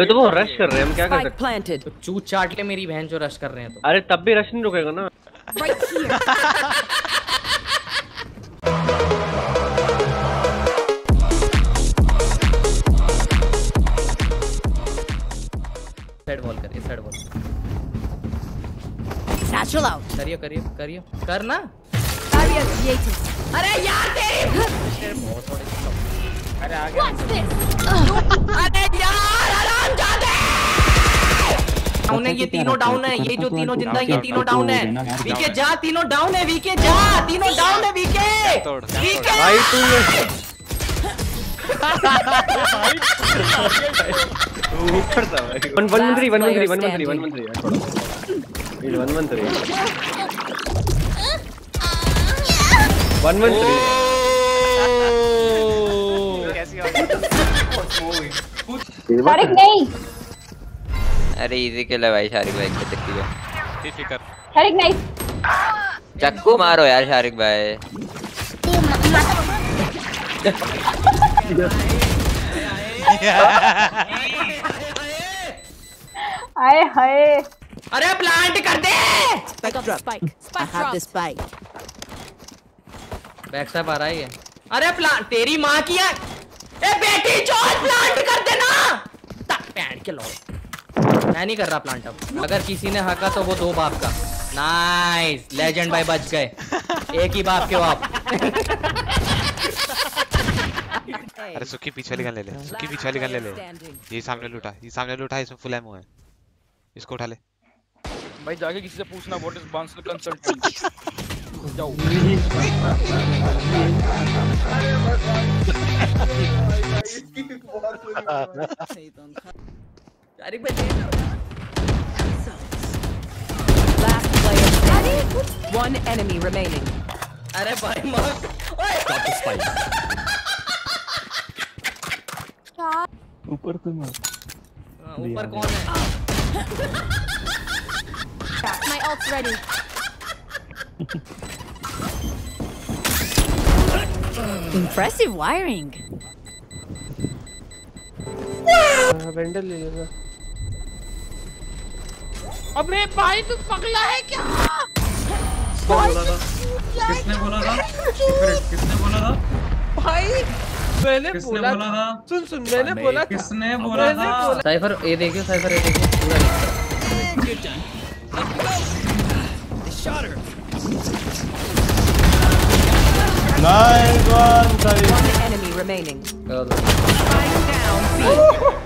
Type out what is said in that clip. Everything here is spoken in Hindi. तो वो रश कर रहे हैं, हम क्या कर सकते हैं? तो चूत चाट ले मेरी बहन जो रश कर रहे हैं तो। अरे तब भी रश नहीं रुकेगा ना। साइड बॉल करिए, साइड बॉल करिए, करिए करिए करना। अरे यार तेरी बहुत बड़े। अरे आगे अरे यार आराम जाते। डाउन है ये तीनों, डाउन है ये जो तीनों जिंदा, ये तीनों डाउन है। वीके जा, तीनों डाउन है वीके जा, तीनों डाउन है वीके। भाई तू ऊपर था भाई। 113 शारिक नहीं। अरे इजी किल है भाई शारिक भाई के चक्की पे। फिकर शारिक नहीं, चक्कू मारो यार शारिक भाई। आए हाय। अरे प्लांट कर दे। स्पाइक बैक स्टैप आ रहा है। अरे प्लांट तेरी मां की है। ए बेटी चोट प्लांट कर देना पैंट के लोग। मैं नहीं कर रहा प्लांट अब। अगर किसी ने हाका तो वो दो बाप का। नाइस लेजेंड भाई बच गए, एक ही बाप के बाप। अरे सुखी पीछे वाली गन ले ले, सुखी पीछे वाली गन ले ले। ये सामने लूटा, ये सामने लूटा, इसमें फुल एमो है, इसको उठा ले भाई। जाके किसी से पूछना व्हाट इज बाउंसर कंसल्टेंट। जाओ अरे भाई वन एनिमी रिमेनिंग। अरे भाई मार। ऊपर तो मार। ऊपर कौन है? My off ready. Impressive wiring. Vandal ले लेगा। अबे भाई तू पगला है क्या? किसने बोला था? किसने बोला था? भाई मैंने बोला था। सुन सुन मैंने बोला था। किसने बोला था? साइफर ये देखियो, साइफर ये देखियो पूरा लिखा। Nice one, buddy. One enemy remaining. Spike down.